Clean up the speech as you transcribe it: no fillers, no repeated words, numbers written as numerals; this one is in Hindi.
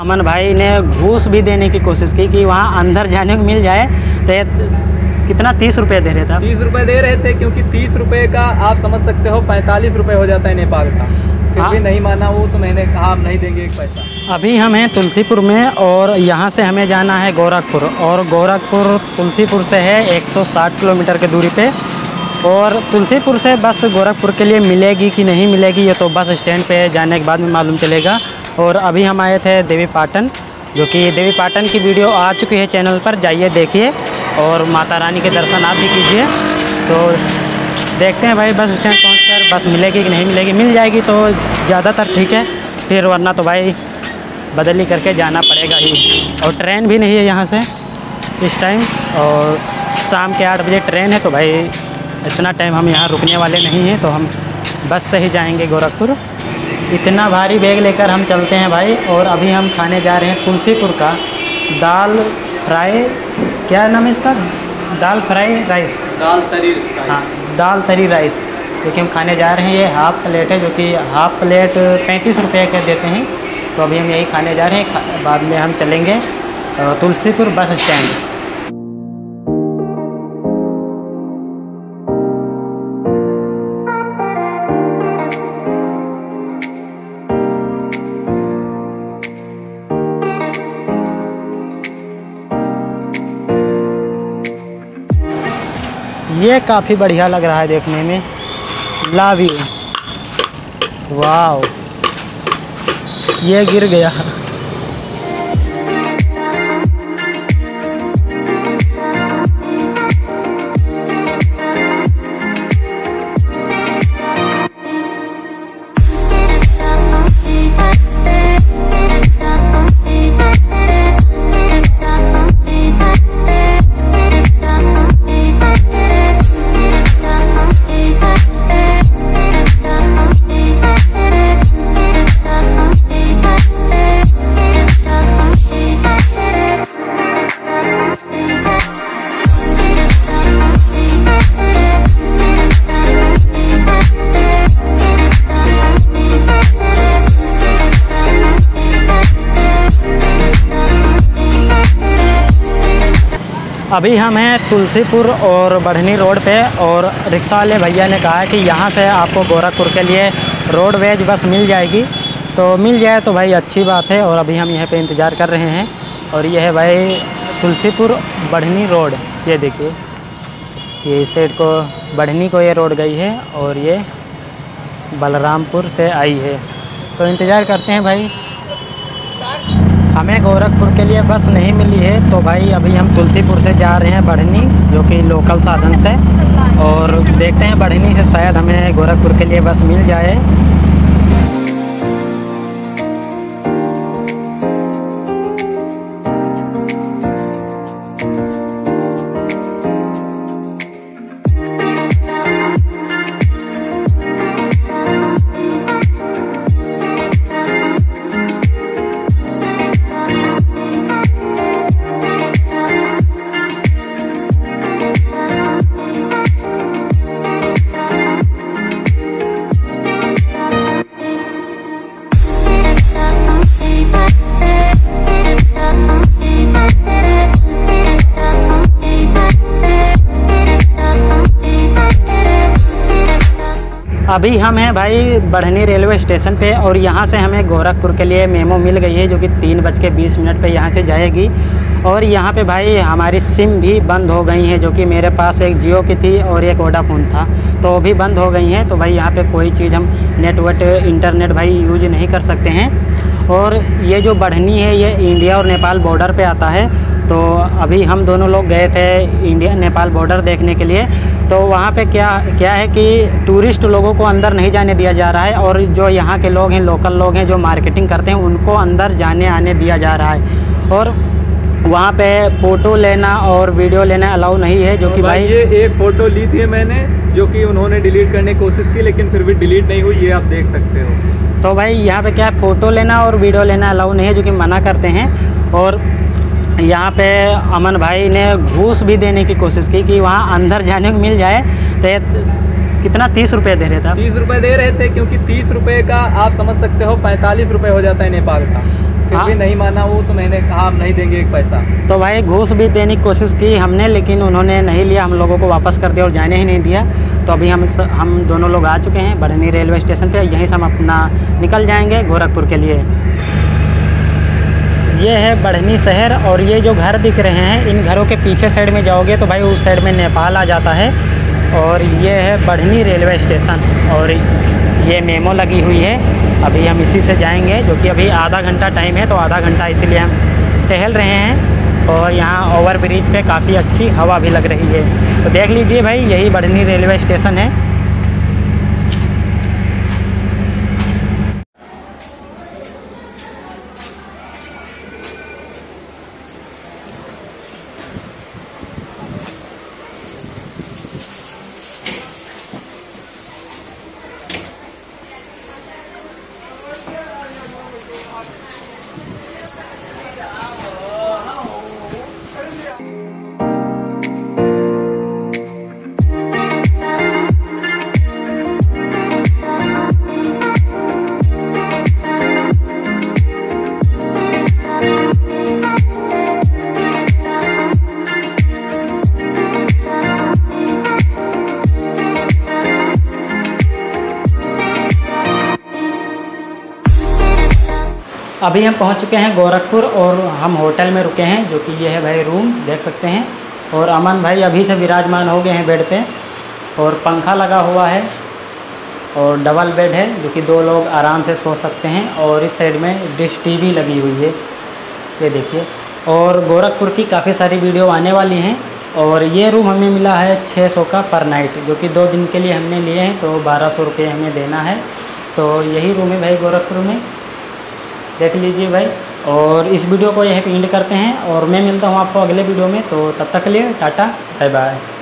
अमन भाई ने घूस भी देने की कोशिश की कि वहाँ अंदर जाने को मिल जाए तो कितना 30 रुपये दे रहे था। 30 रुपये दे रहे थे क्योंकि 30 रुपये का आप समझ सकते हो 45 रुपये हो जाता है नेपाल का। फिर भी नहीं माना वो तो मैंने कहा हम नहीं देंगे एक पैसा। अभी हम हैं तुलसीपुर में और यहाँ से हमें जाना है गोरखपुर और गोरखपुर तुलसीपुर से है 160 किलोमीटर की दूरी पर। और तुलसीपुर से बस गोरखपुर के लिए मिलेगी कि नहीं मिलेगी ये तो बस स्टैंड पर जाने के बाद में मालूम चलेगा। और अभी हम आए थे देवी पाटन, जो कि देवी पाटन की वीडियो आ चुकी है चैनल पर, जाइए देखिए और माता रानी के दर्शन आप भी कीजिए। तो देखते हैं भाई बस स्टैंड पहुंचकर बस मिलेगी कि नहीं मिलेगी, मिल जाएगी तो ज़्यादातर ठीक है, फिर वरना तो भाई बदली करके जाना पड़ेगा ही। और ट्रेन भी नहीं है यहाँ से इस टाइम और शाम के 8 बजे ट्रेन है, तो भाई इतना टाइम हम यहाँ रुकने वाले नहीं हैं, तो हम बस से ही जाएँगे गोरखपुर। इतना भारी बैग लेकर हम चलते हैं भाई। और अभी हम खाने जा रहे हैं तुलसीपुर का दाल फ्राई, क्या नाम है इसका, दाल फ्राई राइस, दाल तरी राइस। हाँ, दाल तरी राइस जो कि हम खाने जा रहे हैं। ये हाफ़ प्लेट है जो कि हाफ़ प्लेट 35 रुपये के देते हैं, तो अभी हम यही खाने जा रहे हैं। बाद में हम चलेंगे तुलसीपुर बस स्टैंड। ये काफ़ी बढ़िया लग रहा है देखने में, लव यू। वाओ, ये गिर गया। अभी हम हैं तुलसीपुर और बढ़नी रोड पे और रिक्शा वाले भैया ने कहा कि यहाँ से आपको गोरखपुर के लिए रोडवेज बस मिल जाएगी, तो मिल जाए तो भाई अच्छी बात है। और अभी हम यहाँ पे इंतज़ार कर रहे हैं। और ये है भाई तुलसीपुर बढ़नी रोड, ये देखिए, ये इस साइड को बढ़नी को ये रोड गई है और ये बलरामपुर से आई है। तो इंतज़ार करते हैं भाई। हमें गोरखपुर के लिए बस नहीं मिली है, तो भाई अभी हम तुलसीपुर से जा रहे हैं बढ़नी, जो कि लोकल साधन से। और देखते हैं बढ़नी से शायद हमें गोरखपुर के लिए बस मिल जाए। अभी हम हैं भाई बढ़नी रेलवे स्टेशन पे और यहाँ से हमें गोरखपुर के लिए मेमो मिल गई है, जो कि 3:20 पर यहाँ से जाएगी। और यहाँ पे भाई हमारी सिम भी बंद हो गई है, जो कि मेरे पास एक जियो की थी और एक वोडाफोन था, तो भी बंद हो गई हैं। तो भाई यहाँ पे कोई चीज़ हम नेटवर्क इंटरनेट भाई यूज नहीं कर सकते हैं। और ये जो बढ़नी है ये इंडिया और नेपाल बॉर्डर पर आता है, तो अभी हम दोनों लोग गए थे इंडिया नेपाल बॉर्डर देखने के लिए। तो वहाँ पे क्या है कि टूरिस्ट लोगों को अंदर नहीं जाने दिया जा रहा है, और जो यहाँ के लोग हैं, लोकल लोग हैं, जो मार्केटिंग करते हैं, उनको अंदर जाने आने दिया जा रहा है। और वहाँ पे फ़ोटो लेना और वीडियो लेना अलाउ नहीं है, जो कि भाई ये एक फ़ोटो ली थी मैंने, जो कि उन्होंने डिलीट करने की कोशिश की लेकिन फिर भी डिलीट नहीं हुई, ये आप देख सकते हो। तो भाई यहाँ पर क्या है, फ़ोटो लेना और वीडियो लेना अलाउ नहीं है, जो कि मना करते हैं। और यहाँ पे अमन भाई ने घूस भी देने की कोशिश की कि वहाँ अंदर जाने को मिल जाए तो कितना 30 रुपये दे रहे था। 30 रुपये दे रहे थे क्योंकि 30 रुपये का आप समझ सकते हो 45 रुपये हो जाता है नेपाल का। फिर भी नहीं माना वो, तो मैंने कहा हम नहीं देंगे एक पैसा। तो भाई घूस भी देने की कोशिश की हमने, लेकिन उन्होंने नहीं लिया, हम लोगों को वापस कर दिया और जाने ही नहीं दिया। तो अभी हम दोनों लोग आ चुके हैं बड़नी रेलवे स्टेशन पे, यहीं से हम अपना निकल जाएंगे गोरखपुर के लिए। ये है बड़नी शहर, और ये जो घर दिख रहे हैं इन घरों के पीछे साइड में जाओगे तो भाई उस साइड में नेपाल आ जाता है। और ये है बड़नी रेलवे स्टेशन, और ये मेमो लगी हुई है। अभी हम इसी से जाएंगे, जो कि अभी आधा घंटा टाइम है, तो आधा घंटा इसीलिए हम टहल रहे हैं। और यहाँ ओवर ब्रिज पे काफ़ी अच्छी हवा भी लग रही है। तो देख लीजिए भाई, यही बड़नी रेलवे स्टेशन है। अभी हम पहुंच चुके हैं गोरखपुर और हम होटल में रुके हैं, जो कि ये है भाई रूम, देख सकते हैं। और अमन भाई अभी से विराजमान हो गए हैं बेड पे, और पंखा लगा हुआ है और डबल बेड है, जो कि दो लोग आराम से सो सकते हैं। और इस साइड में डिश टीवी लगी हुई है, ये देखिए। और गोरखपुर की काफ़ी सारी वीडियो आने वाली हैं। और ये रूम हमें मिला है 600 का पर नाइट, जो कि 2 दिन के लिए हमने लिए हैं, तो 1200 रुपये हमें देना है। तो यही रूम है भाई गोरखपुर में, देख लीजिए भाई। और इस वीडियो को यहीं पे एंड करते हैं, और मैं मिलता हूँ आपको अगले वीडियो में। तो तब तक के लिए टाटा, बाय बाय।